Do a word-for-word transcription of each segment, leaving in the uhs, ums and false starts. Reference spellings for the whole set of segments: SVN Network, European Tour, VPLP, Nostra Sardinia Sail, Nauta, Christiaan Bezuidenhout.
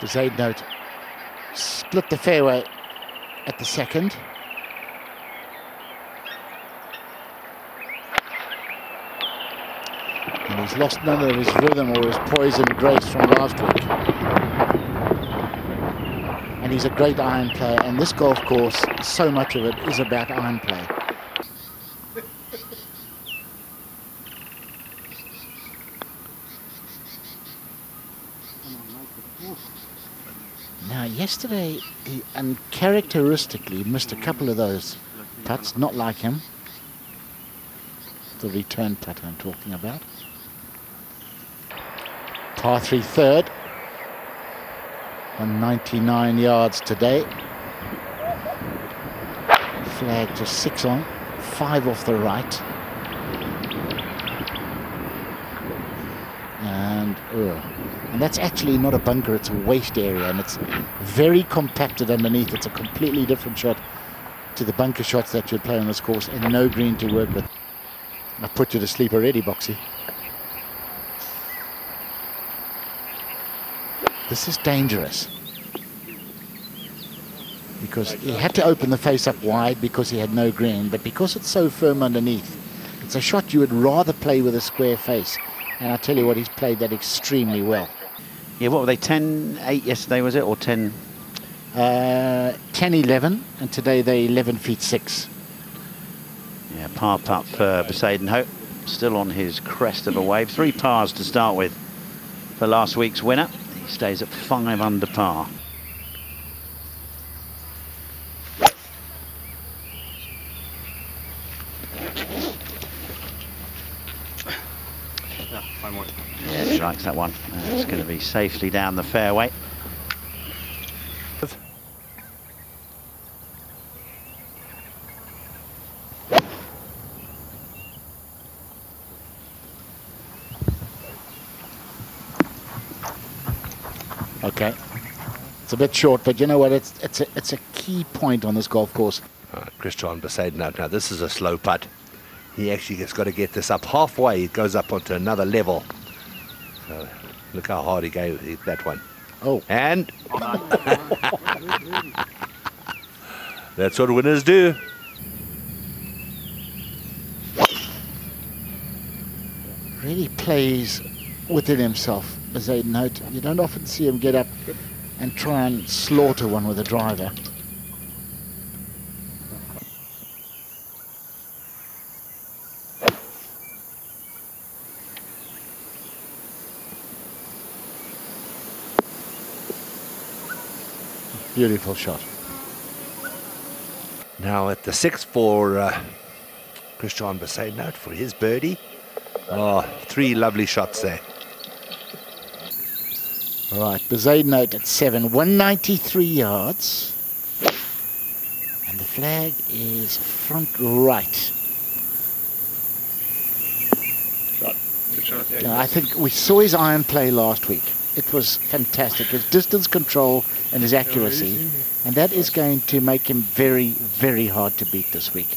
Bezuidenhout split the fairway at the second. And he's lost none of his rhythm or his poise and grace from last week. And he's a great iron player, and this golf course, so much of it is about iron play. Now, yesterday, he uncharacteristically missed a couple of those putts, not like him. The return putt I'm talking about. Par three third. On ninety-nine yards today. Flag just six on, five off the right. And, uh, and that's actually not a bunker, it's a waste area, and it's very compacted underneath. It's a completely different shot to the bunker shots that you play on this course, and no green to work with. I put you to sleep already, Boxy. This is dangerous because he had to open the face up wide because he had no green, but because it's so firm underneath, it's a shot you would rather play with a square face. And I'll tell you what, he's played that extremely well. Yeah, what were they, ten eight yesterday, was it, or ten? Uh, ten eleven, and today they're eleven feet six. Yeah, par putt for Bezuidenhout, still on his crest of a wave. Three pars to start with for last week's winner. Stays at five under par. Yeah, he likes that one. Uh, it's going to be safely down the fairway. Okay, it's a bit short, but you know what? It's it's a, it's a key point on this golf course. All right, Christiaan Bezuidenhout. Now this is a slow putt. He actually has got to get this up halfway. It goes up onto another level. So look how hard he gave that one. Oh, and that's what winners do. Really plays within himself. Bezuidenhout. You don't often see him get up and try and slaughter one with a driver. Beautiful shot. Now at the sixth for uh, Christiaan Bezuidenhout for his birdie. Oh, three lovely shots there. Right, Bezuidenhout at seven, one ninety-three yards. And the flag is front right. Shot. Good shot. Yeah, now, I think we saw his iron play last week. It was fantastic. His distance control and his accuracy. And that is going to make him very, very hard to beat this week.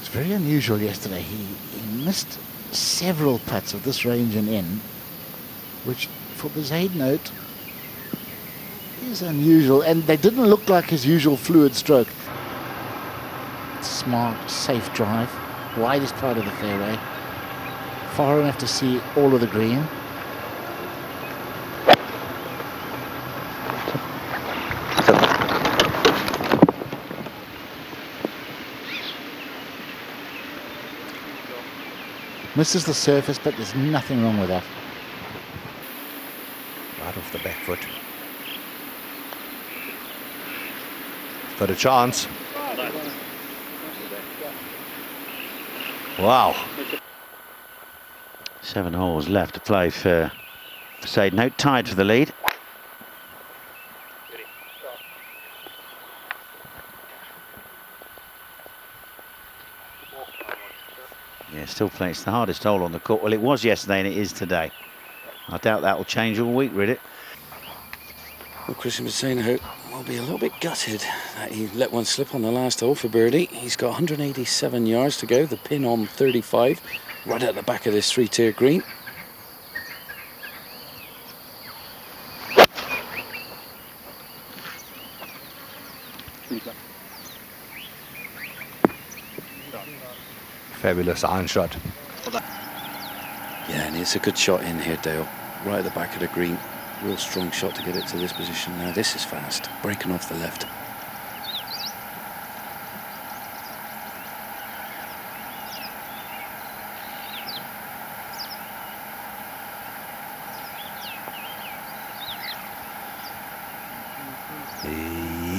It's very unusual yesterday. He, he missed several putts of this range and in, which for Bezuidenhout is unusual, and they didn't look like his usual fluid stroke. Smart, safe drive, widest part of the fairway, far enough to see all of the green. Misses the surface, but there's nothing wrong with that. Off the back foot. Got a chance. Wow. Seven holes left to play for Bezuidenhout, tied for the lead. Yeah, still playing. It's the hardest hole on the court. Well, it was yesterday and it is today. I doubt that will change all week, really. Well, Christiaan Bezuidenhout will be a little bit gutted that he let one slip on the last hole for birdie. He's got one hundred eighty-seven yards to go, the pin on thirty-five, right at the back of this three-tier green. Fabulous iron shot. Yeah, and it's a good shot in here, Dale. Right at the back of the green. Real strong shot to get it to this position. Now this is fast. Breaking off the left.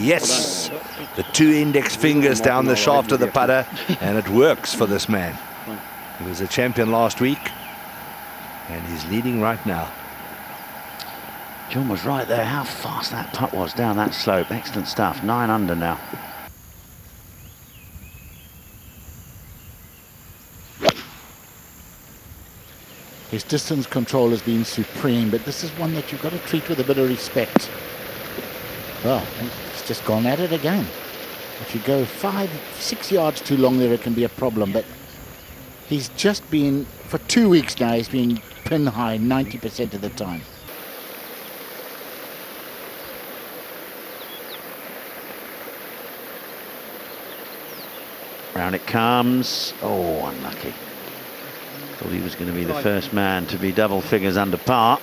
Yes, the two index fingers down the shaft of the putter, and it works for this man. He was a champion last week, and he's leading right now. John was right there, how fast that putt was down that slope. Excellent stuff, nine under now. His distance control has been supreme, but this is one that you've got to treat with a bit of respect. Well, it's just gone at it again. If you go five, six yards too long there, it can be a problem. But he's just been, for two weeks now, he's been pin high ninety percent of the time. Round it comes. Oh, unlucky. Thought he was going to be the first man to be double figures under par.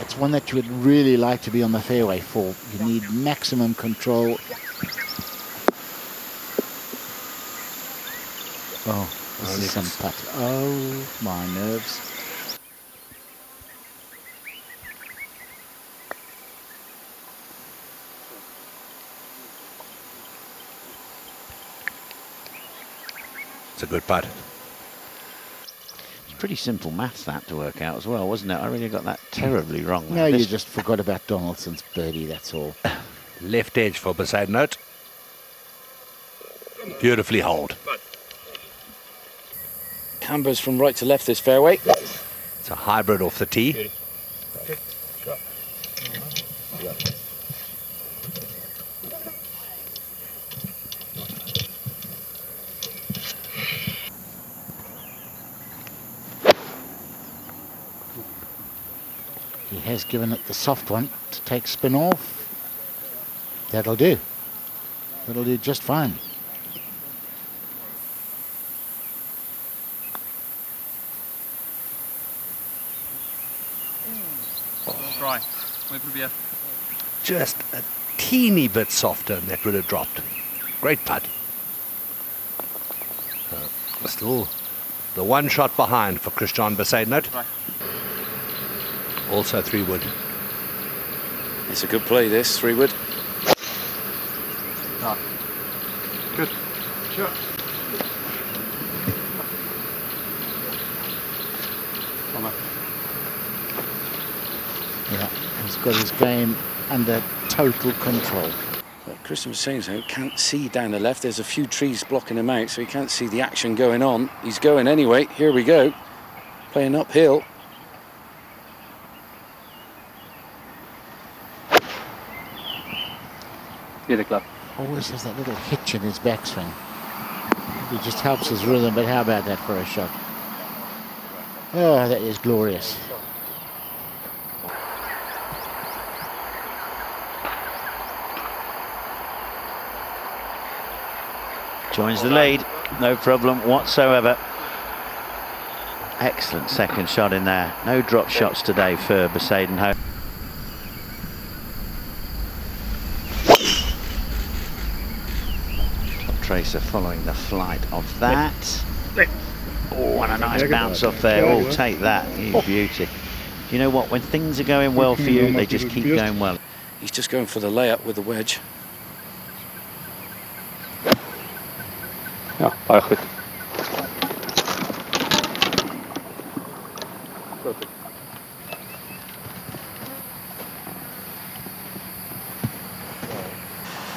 It's one that you would really like to be on the fairway for. You need maximum control. Oh, this is some putt. Oh, my nerves. It's a good putt. Pretty simple maths that to work out as well, wasn't it? I really got that terribly wrong. No, you just forgot about Donaldson's birdie, that's all. Left edge for Bezuidenhout. Beautifully holed. Cambers from right to left this fairway. It's a hybrid off the tee. He has given it the soft one to take spin off. That'll do. That'll do just fine. Try. Just a teeny bit softer and that would have dropped. Great putt. Uh, still the one shot behind for Christiaan Bezuidenhout. Also three wood. It's a good play this, three wood. Ah. Good. Sure. Yeah, he's got his game under total control. But Christiaan was saying so, can't see down the left. There's a few trees blocking him out, so he can't see the action going on. He's going anyway. Here we go. Playing uphill. The club. Always has that little hitch in his backswing. It just helps his rhythm, but how about that for a shot? Oh, that is glorious. Joins the lead, no problem whatsoever. Excellent second shot in there. No drop shots today for Bezuidenhout. Tracer following the flight of that. Oh, and a nice bounce off there. Oh, take that, you beauty. Do you know what? When things are going well for you, they just keep going well. He's just going for the layup with the wedge. Yeah, all right.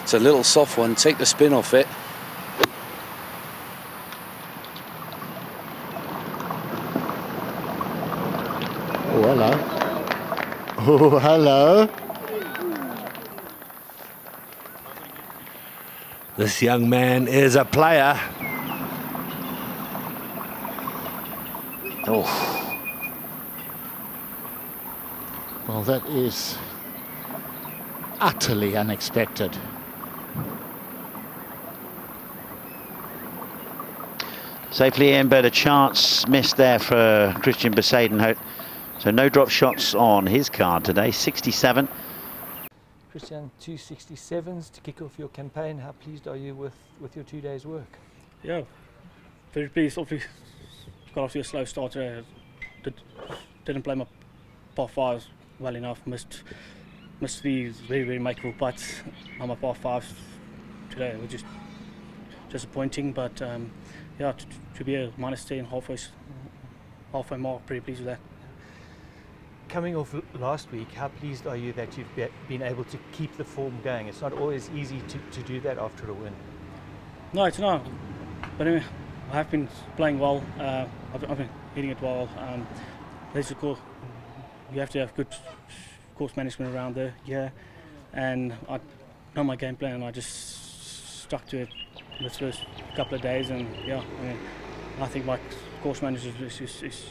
It's a little soft one. Take the spin off it. Hello. Oh, hello. This young man is a player. Oh. Well, that is utterly unexpected. Safely in, but a chance missed there for Christiaan Bezuidenhout. So no drop shots on his card today, sixty-seven. Christiaan, two sixty-sevens to kick off your campaign. How pleased are you with, with your two days' work? Yeah, very pleased. Obviously, got off to a slow start today. Did, didn't play my par fives well enough. Missed, missed these very, very makeable putts on my par fives today. It was just disappointing, but um, yeah, to, to be a minus ten halfway, halfway mark, pretty pleased with that. Coming off last week, how pleased are you that you've be been able to keep the form going? It's not always easy to, to do that after a win. No, it's not. But anyway, I have been playing well. Uh, I've, I've been hitting it well. Um, there's of course, you have to have good course management around there. Yeah, and I know my game plan, and I just stuck to it this first couple of days. And yeah, I, mean, I think my course management is, is, is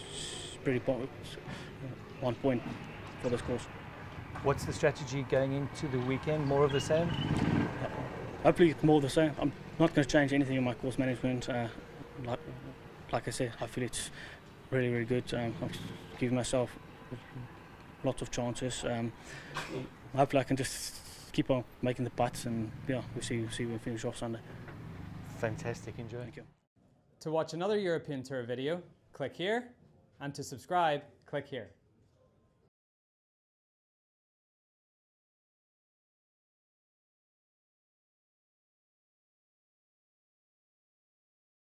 pretty popular. One point for this course. What's the strategy going into the weekend? More of the same? Hopefully more of the same. I'm not going to change anything in my course management. Uh, like, like I said, I feel it's really, really good. Um, I'm giving myself lots of chances. Um, hopefully I can just keep on making the putts, and yeah, we'll see, we'll see when we finish off Sunday. Fantastic, enjoy. Thank you. To watch another European Tour video, click here, and to subscribe, click here.